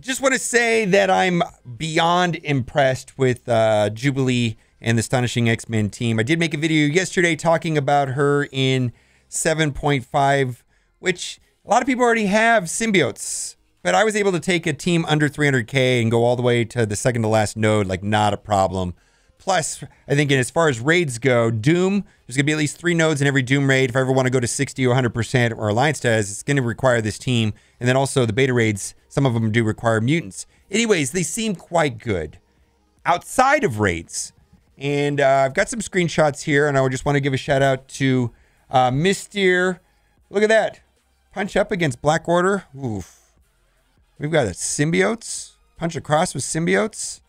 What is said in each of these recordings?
Just want to say that I'm beyond impressed with Jubilee and the astonishing X-Men team. I did make a video yesterday talking about her in 7.5, which a lot of people already have symbiotes, but I was able to take a team under 300K and go all the way to the second to last node, like not a problem. Plus, I think as far as raids go, Doom, there's going to be at least 3 nodes in every Doom raid. If I ever want to go to 60 or 100% or Alliance does, it's going to require this team. And then also the beta raids, some of them do require mutants. Anyways, they seem quite good outside of raids. And I've got some screenshots here, and I just want to give a shout out to Mystère. Look at that. Punch up against Black Order. Oof. We've got a symbiotes. Punch across with symbiotes.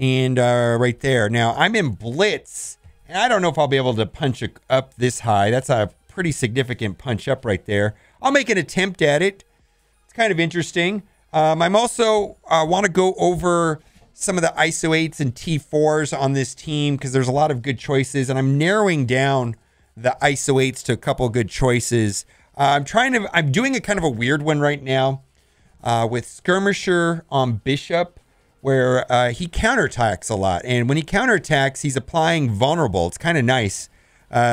And right there. Now, I'm in Blitz, and I don't know if I'll be able to punch up this high. That's a pretty significant punch up right there. I'll make an attempt at it. It's kind of interesting. I'm also want to go over some of the ISO 8s and T4s on this team because there's a lot of good choices, and I'm narrowing down the ISO 8s to a couple good choices. I'm doing a kind of a weird one right now with Skirmisher on Bishop, where he counterattacks a lot. And when he counterattacks, he's applying vulnerable. It's kind of nice.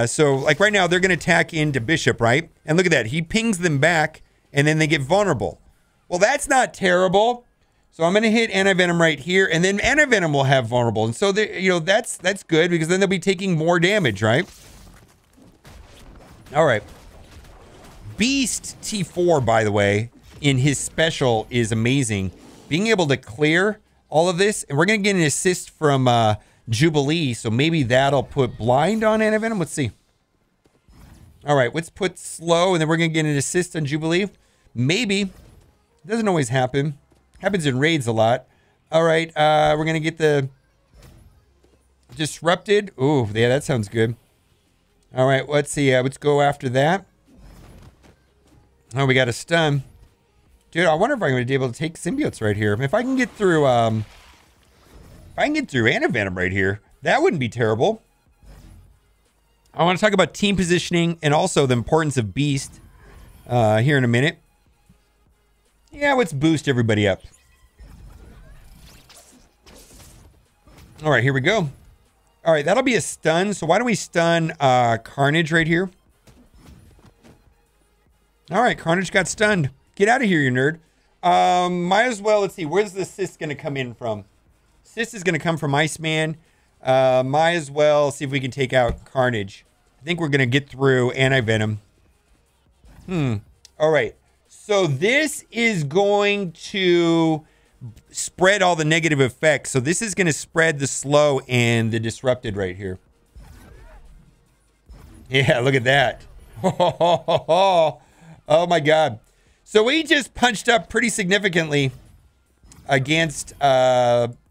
So like right now, they're going to attack into Bishop, right? And look at that. He pings them back, and then they get vulnerable. Well, that's not terrible. So I'm going to hit Anti-Venom right here, and then Anti-Venom will have vulnerable. And so, you know, that's good because then they'll be taking more damage, right? All right. Beast T4, by the way, in his special is amazing. Being able to clear all of this, and we're going to get an assist from Jubilee, so maybe that'll put blind on Anti-Venom. Let's see. All right, let's put slow, and then we're going to get an assist on Jubilee. Maybe. It doesn't always happen. Happens in raids a lot. All right, we're going to get the disrupted. Ooh, yeah, that sounds good. All right, let's see. Let's go after that. Oh, we got a stun. Dude, I wonder if I'm going to be able to take symbiotes right here. If I can get through, if I can get through Anti-Venom right here, that wouldn't be terrible. I want to talk about team positioning and also the importance of Beast here in a minute. Yeah, let's boost everybody up. All right, here we go. All right, that'll be a stun. So why don't we stun Carnage right here? All right, Carnage got stunned. Get out of here, you nerd. Might as well, let's see, where's the assist going to come in from? Assist is going to come from Iceman. Might as well see if we can take out Carnage. I think we're going to get through Anti-Venom. All right. So this is going to spread all the negative effects. So this is going to spread the slow and the disrupted right here. Yeah, look at that. Oh, my God. So we just punched up pretty significantly against symbiotes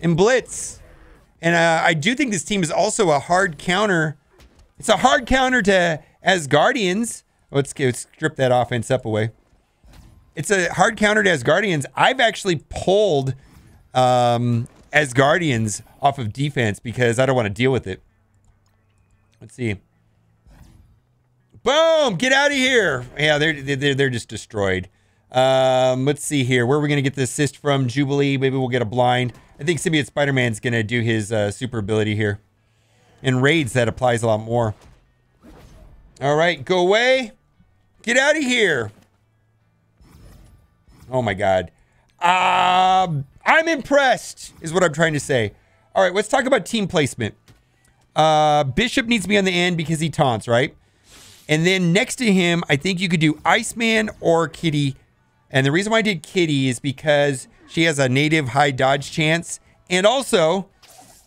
and Blitz. And I do think this team is also a hard counter. It's a hard counter to Asgardians. Let's strip that offense up away. It's a hard counter to Asgardians. I've actually pulled Asgardians off of defense because I don't want to deal with it. Let's see. Boom! Get out of here! Yeah, they're just destroyed. Let's see here. Where are we going to get the assist from? Jubilee. Maybe we'll get a blind. I think Symbiote Spider-Man's going to do his super ability here. In raids, that applies a lot more. All right, go away. Get out of here. Oh, my God. I'm impressed, is what I'm trying to say. All right, let's talk about team placement. Bishop needs to be on the end because he taunts, right? And then next to him, I think you could do Iceman or Kitty. And the reason why I did Kitty is because she has a native high dodge chance. And also,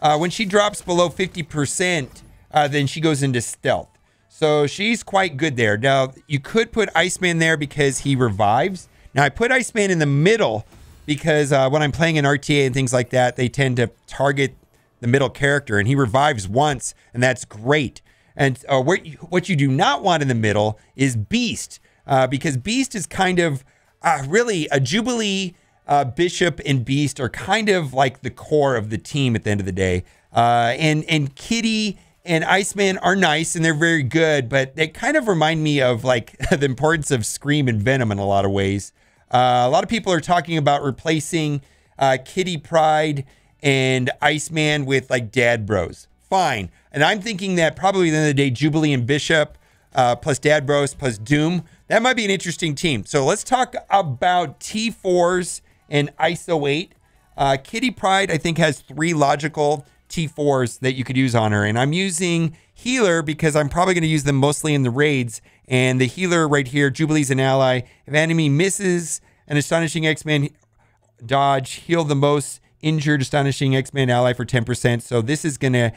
when she drops below 50%, then she goes into stealth. So she's quite good there. Now, you could put Iceman there because he revives. Now, I put Iceman in the middle because when I'm playing in RTA and things like that, they tend to target the middle character. And he revives once, and that's great. And what you do not want in the middle is Beast, because Beast is kind of really a Jubilee, Bishop, and Beast are kind of like the core of the team at the end of the day. And Kitty and Iceman are nice and they're very good, but they kind of remind me of like the importance of Scream and Venom in a lot of ways. A lot of people are talking about replacing Kitty Pryde and Iceman with like Dad Bros. Fine. And I'm thinking that probably at the end of the day, Jubilee and Bishop plus Dad Bros plus Doom, that might be an interesting team. So let's talk about T4s and ISO 8. Kitty Pryde, I think, has 3 logical T4s that you could use on her. And I'm using Healer because I'm probably going to use them mostly in the raids. And the Healer right here, Jubilee's an ally. If enemy misses an astonishing X-Men dodge, heal the most injured astonishing X-Men ally for 10%. So this is going to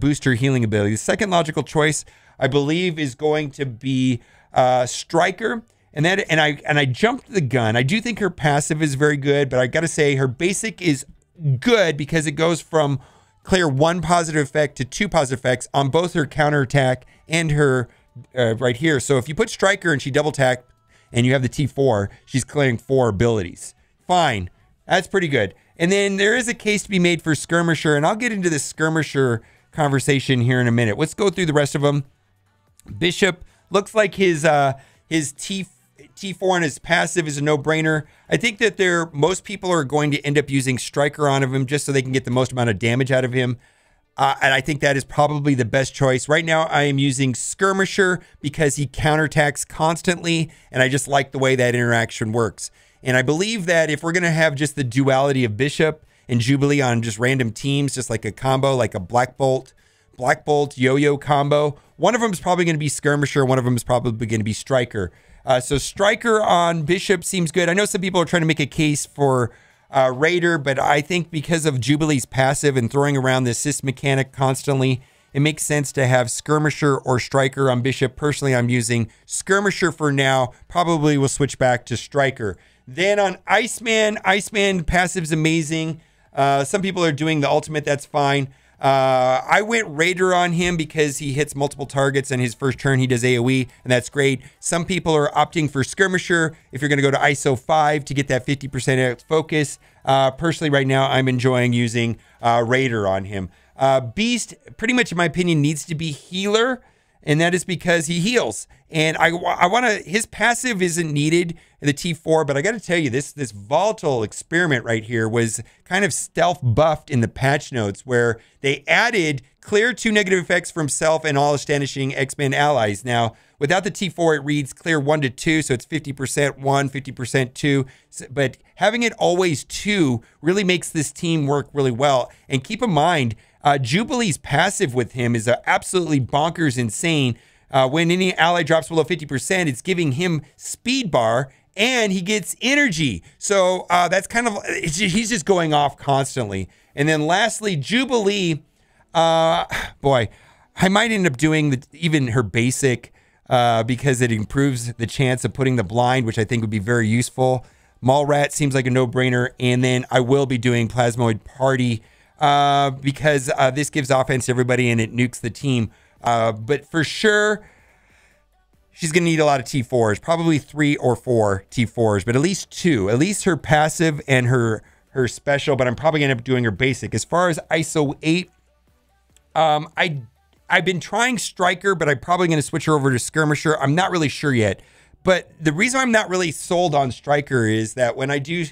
boost her healing ability. The second logical choice, I believe, is going to be Striker. And that, and I jumped the gun. I do think her passive is very good, but I got to say her basic is good because it goes from clear 1 positive effect to 2 positive effects on both her counterattack and her right here. So if you put Striker and she double attack and you have the T4, she's clearing 4 abilities. Fine. That's pretty good. And then there is a case to be made for Skirmisher, and I'll get into the Skirmisher conversation here in a minute. Let's go through the rest of them. Bishop looks like his T4 and his passive is a no-brainer. I think that most people are going to end up using Striker on him just so they can get the most amount of damage out of him. And I think that is probably the best choice. Right now, I am using Skirmisher because he counterattacks constantly, and I just like the way that interaction works. And I believe that if we're going to have just the duality of Bishop and Jubilee on just random teams, just like a combo, like a Black Bolt, Yo-Yo combo, one of them is probably going to be Skirmisher, one of them is probably going to be Striker. So Striker on Bishop seems good. I know some people are trying to make a case for Raider, but I think because of Jubilee's passive and throwing around the assist mechanic constantly, it makes sense to have Skirmisher or Striker on Bishop. Personally, I'm using Skirmisher for now. Probably will switch back to Striker. Then on Iceman, passive's amazing. Some people are doing the ultimate. That's fine. I went Raider on him because he hits multiple targets and his first turn he does AoE, and that's great. Some people are opting for Skirmisher if you're going to go to ISO 5 to get that 50% focus. Personally, right now, I'm enjoying using Raider on him. Beast, pretty much in my opinion, needs to be Healer, and that is because he heals. And I want to, his passive isn't needed, the T4, but I got to tell you, this volatile experiment right here was kind of stealth buffed in the patch notes where they added clear 2 negative effects from self and all astonishing X-Men allies. Now, without the T4, it reads clear 1 to 2, so it's 50% 1, 50% 2, but having it always 2 really makes this team work really well. And keep in mind, Jubilee's passive with him is absolutely bonkers insane. When any ally drops below 50%, it's giving him speed bar and he gets energy. So that's kind of, he's just going off constantly. And then lastly, Jubilee, boy, I might end up doing even her basic because it improves the chance of putting the blind, which I think would be very useful. Mallrat seems like a no-brainer. And then I will be doing Plasmoid Party because this gives offense to everybody and it nukes the team. But for sure, she's going to need a lot of T4s, probably 3 or 4 T4s, but at least 2, at least her passive and her special, but I'm probably going to end up doing her basic. As far as ISO 8, I've been trying Striker, but I'm probably going to switch her over to Skirmisher. I'm not really sure yet, but the reason I'm not really sold on Striker is that when I do,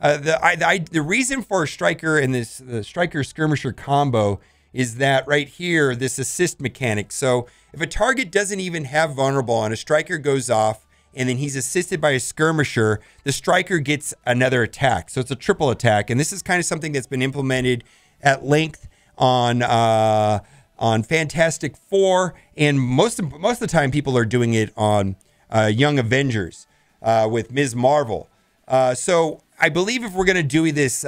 the reason for Striker and the Striker Skirmisher combo is that right here, this assist mechanic. So if a target doesn't even have vulnerable and a Striker goes off and then he's assisted by a Skirmisher, the Striker gets another attack. So it's a triple attack. And this is kind of something that's been implemented at length on Fantastic Four. And most of the time people are doing it on Young Avengers with Ms. Marvel. So I believe if we're going to do this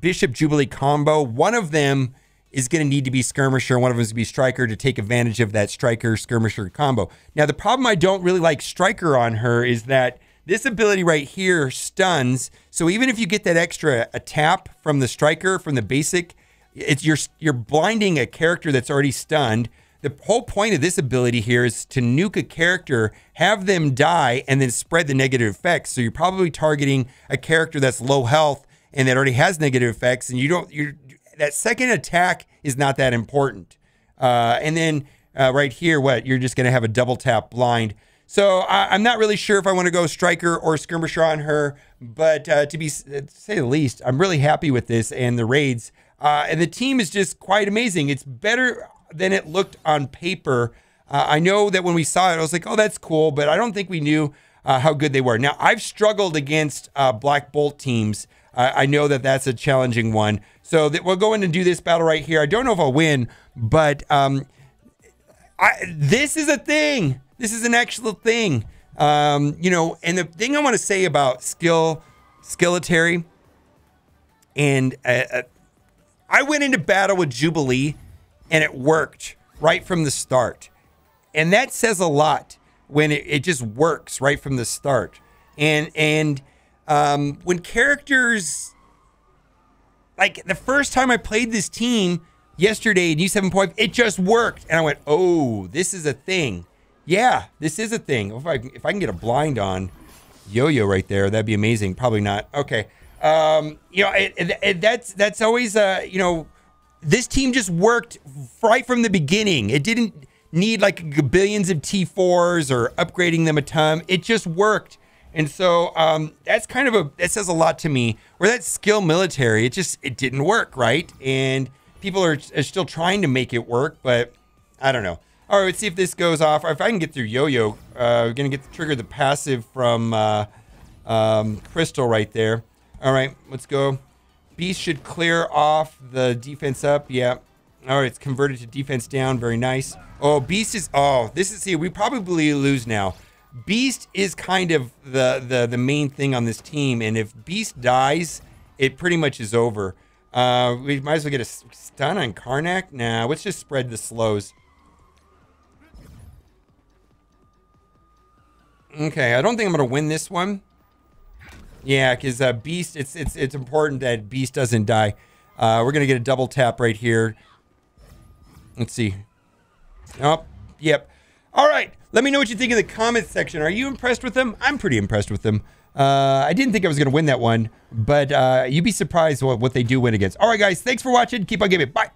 Bishop Jubilee combo, one of them is going to need to be Skirmisher. One of them is going to be Striker to take advantage of that Striker-Skirmisher combo. Now, the problem I don't really like Striker on her is that this ability right here stuns. So even if you get that extra tap from the Striker, from the basic, you're blinding a character that's already stunned. The whole point of this ability here is to nuke a character, have them die, and then spread the negative effects. So you're probably targeting a character that's low health and that already has negative effects, and you don't... That second attack is not that important. And then right here, what? You're just going to have a double tap blind. So I'm not really sure if I want to go Striker or Skirmisher on her, but to say the least, I'm really happy with this and the raids. And the team is just quite amazing. It's better than it looked on paper. I know that when we saw it, I was like, oh, that's cool, but I don't think we knew how good they were. Now, I've struggled against Black Bolt teams. I know that that's a challenging one. So we'll go in and do this battle right here. I don't know if I'll win, but this is a thing. This is an actual thing. You know, and the thing I want to say about Skilletary, and I went into battle with Jubilee, and it worked right from the start. And that says a lot. When it just works right from the start. And when characters, like the first time I played this team yesterday in U7.5, it just worked. And I went, oh, this is a thing. Yeah, this is a thing. If I can get a blind on Yo-Yo right there, that'd be amazing. Probably not. Okay. You know, that's always, you know, this team just worked right from the beginning. It didn't need like billions of T4s or upgrading them a ton. It just worked. And so that's kind of that says a lot to me. Where that skill military, it didn't work, right? And people are still trying to make it work, but I don't know. All right, let's see if this goes off. Or if I can get through Yo-Yo, we're gonna get to trigger the passive from Crystal right there. All right, let's go. Beast should clear off the defense up, yeah. All right, it's converted to defense down. Very nice. Oh, Beast is... Oh, this is... See, we probably lose now. Beast is kind of the main thing on this team, and if Beast dies, it pretty much is over. We might as well get a stun on Karnak. Nah, let's just spread the slows. Okay, I don't think I'm going to win this one. Yeah, because Beast... It's important that Beast doesn't die. We're going to get a double tap right here. Let's see. Oh, yep. All right. Let me know what you think in the comments section. Are you impressed with them? I'm pretty impressed with them. I didn't think I was going to win that one, but you'd be surprised what they do win against. All right, guys. Thanks for watching. Keep on giving. Bye.